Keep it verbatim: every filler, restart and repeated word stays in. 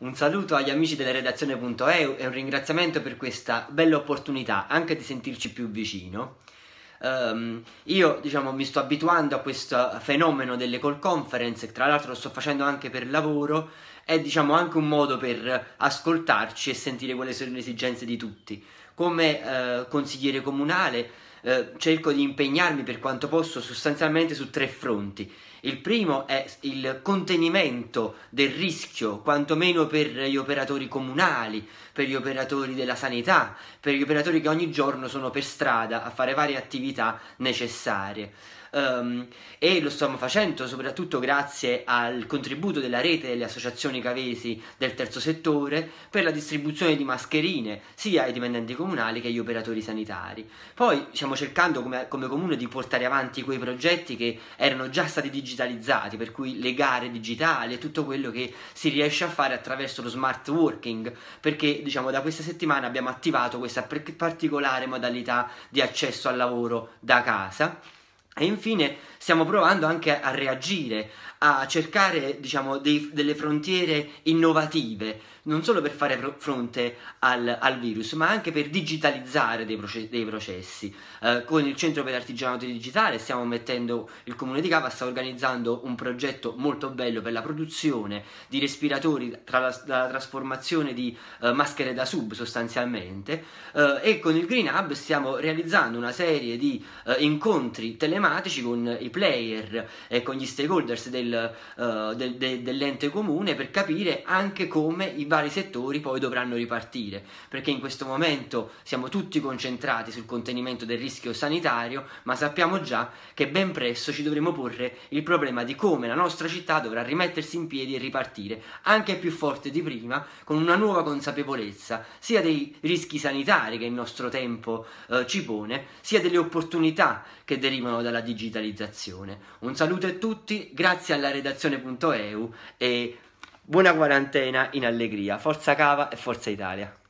Un saluto agli amici della redazione punto e u e un ringraziamento per questa bella opportunità anche di sentirci più vicino. Um, io diciamo mi sto abituando a questo fenomeno delle call conference, tra l'altro lo sto facendo anche per lavoro, è diciamo anche un modo per ascoltarci e sentire quali sono le esigenze di tutti. Come uh, consigliere comunale uh, cerco di impegnarmi per quanto posso sostanzialmente su tre fronti. Il primo è il contenimento del rischio, quantomeno per gli operatori comunali, per gli operatori della sanità, per gli operatori che ogni giorno sono per strada a fare varie attività necessarie. Um, e lo stiamo facendo soprattutto grazie al contributo della rete delle associazioni cavesi del terzo settore per la distribuzione di mascherine sia ai dipendenti comunali che agli operatori sanitari. Poi stiamo cercando come, come comune di portare avanti quei progetti che erano già stati digitalizzati, per cui le gare digitali e tutto quello che si riesce a fare attraverso lo smart working, perché diciamo da questa settimana abbiamo attivato questa particolare modalità di accesso al lavoro da casa. E infine stiamo provando anche a reagire, a cercare diciamo, dei, delle frontiere innovative, non solo per fare fronte al, al virus, ma anche per digitalizzare dei, proce- dei processi. Eh, con il Centro per l'Artigianato Digitale stiamo mettendo, il Comune di Cava sta organizzando un progetto molto bello per la produzione di respiratori, tra la, la trasformazione di eh, maschere da sub sostanzialmente, eh, e con il Green Hub stiamo realizzando una serie di eh, incontri telematici con i player e con gli stakeholders del, uh, del, de, dell'ente comune, per capire anche come i vari settori poi dovranno ripartire, perché in questo momento siamo tutti concentrati sul contenimento del rischio sanitario, ma sappiamo già che ben presto ci dovremo porre il problema di come la nostra città dovrà rimettersi in piedi e ripartire anche più forte di prima, con una nuova consapevolezza sia dei rischi sanitari che il nostro tempo uh, ci pone, sia delle opportunità che derivano dalla digitalizzazione. Un saluto a tutti, grazie alla redazione punto e u e buona quarantena in allegria. Forza Cava e Forza Italia!